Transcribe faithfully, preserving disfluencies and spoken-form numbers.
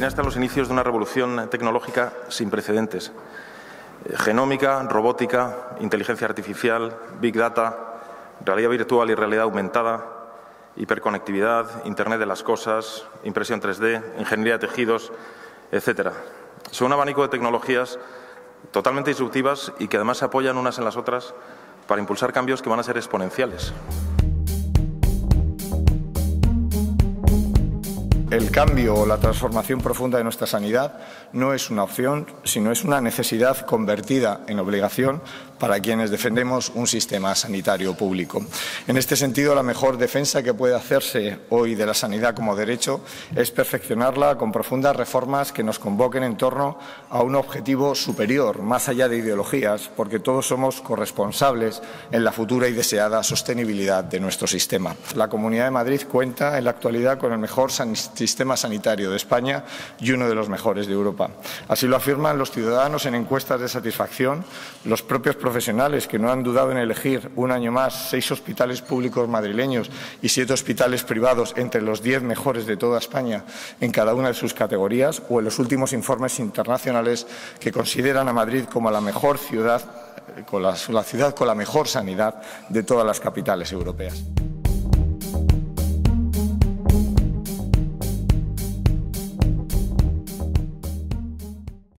originaste a los inicios de una revolución tecnológica sin precedentes. Genómica, robótica, inteligencia artificial, Big Data, realidad virtual y realidad aumentada, hiperconectividad, Internet de las cosas, impresión tres D, ingeniería de tejidos, etcétera. Son un abanico de tecnologías totalmente disruptivas y que además se apoyan unas en las otras para impulsar cambios que van a ser exponenciales. El cambio o la transformación profunda de nuestra sanidad no es una opción, sino es una necesidad convertida en obligación para quienes defendemos un sistema sanitario público. En este sentido, la mejor defensa que puede hacerse hoy de la sanidad como derecho es perfeccionarla con profundas reformas que nos convoquen en torno a un objetivo superior, más allá de ideologías, porque todos somos corresponsables en la futura y deseada sostenibilidad de nuestro sistema. La Comunidad de Madrid cuenta en la actualidad con el mejor sanitario sistema sanitario de España y uno de los mejores de Europa. Así lo afirman los ciudadanos en encuestas de satisfacción, los propios profesionales que no han dudado en elegir un año más seis hospitales públicos madrileños y siete hospitales privados entre los diez mejores de toda España en cada una de sus categorías, o en los últimos informes internacionales que consideran a Madrid como la mejor ciudad, con la, la ciudad con la mejor sanidad de todas las capitales europeas.